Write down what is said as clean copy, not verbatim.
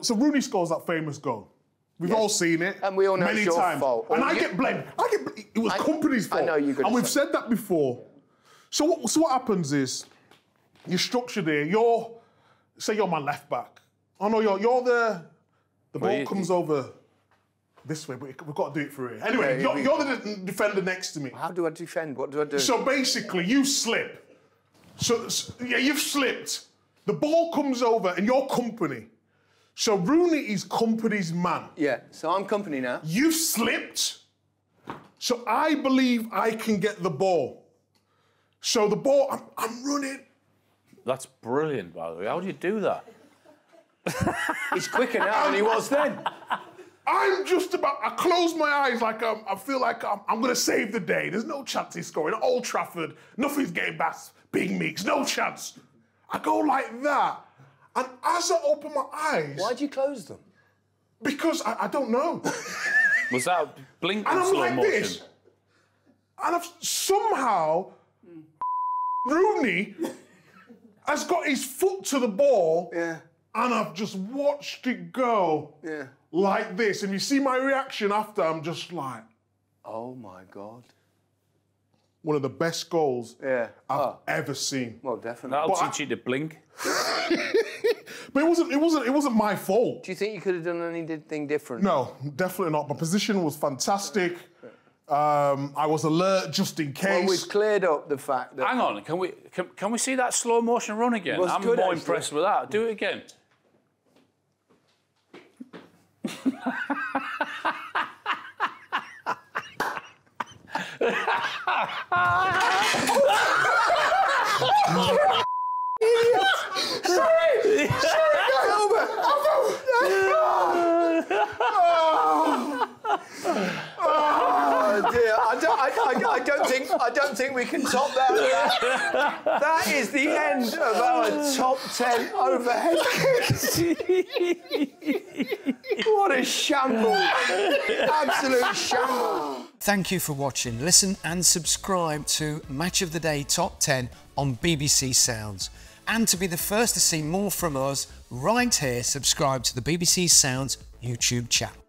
So Rooney scores that famous goal. We've all seen it. And we all know it's your fault. And I get blamed. It was Kompany's fault. I know you're going to say. And we've said that before. So what happens is, you're structured here. You're, say you're my left back. Oh no, you're the ball comes over this way, but we've got to do it through here. Anyway, you're the defender next to me. How do I defend? What do I do? So basically, you slip. So you've slipped. The ball comes over and you're Kompany. So Rooney is Kompany's man. Yeah, so I'm Kompany now. You've slipped. So I believe I can get the ball. So the ball, I'm running. That's brilliant, by the way. How do you do that? He's quicker now than he was then. I'm just about, I close my eyes like I feel like I'm going to save the day. There's no chance he's scoring. Old Trafford, nothing's getting past Big Meeks, no chance. I go like that. And as I open my eyes... Why'd you close them? Because I don't know. Was that a blink and slow like motion? This, and I've somehow... Rooney has got his foot to the ball, and I've just watched it go like this. And you see my reaction after, I'm just like... Oh, my God. One of the best goals I've ever seen. Well, definitely. That'll teach you to blink. But it wasn't my fault. Do you think you could have done anything different? No, definitely not. My position was fantastic. I was alert just in case. Well, we've cleared up the fact that... Hang on, can we see that slow motion run again? I'm more impressed with that. Do it again. Idiot! Sorry! Sorry, guys! Albert! Oh dear! I don't think we can top that. That is the end of our top 10 overhead kicks. What a shamble! Absolute shamble! Thank you for watching. Listen and subscribe to Match of the Day Top 10 on BBC Sounds. And to be the first to see more from us, right here, subscribe to the BBC Sounds YouTube channel.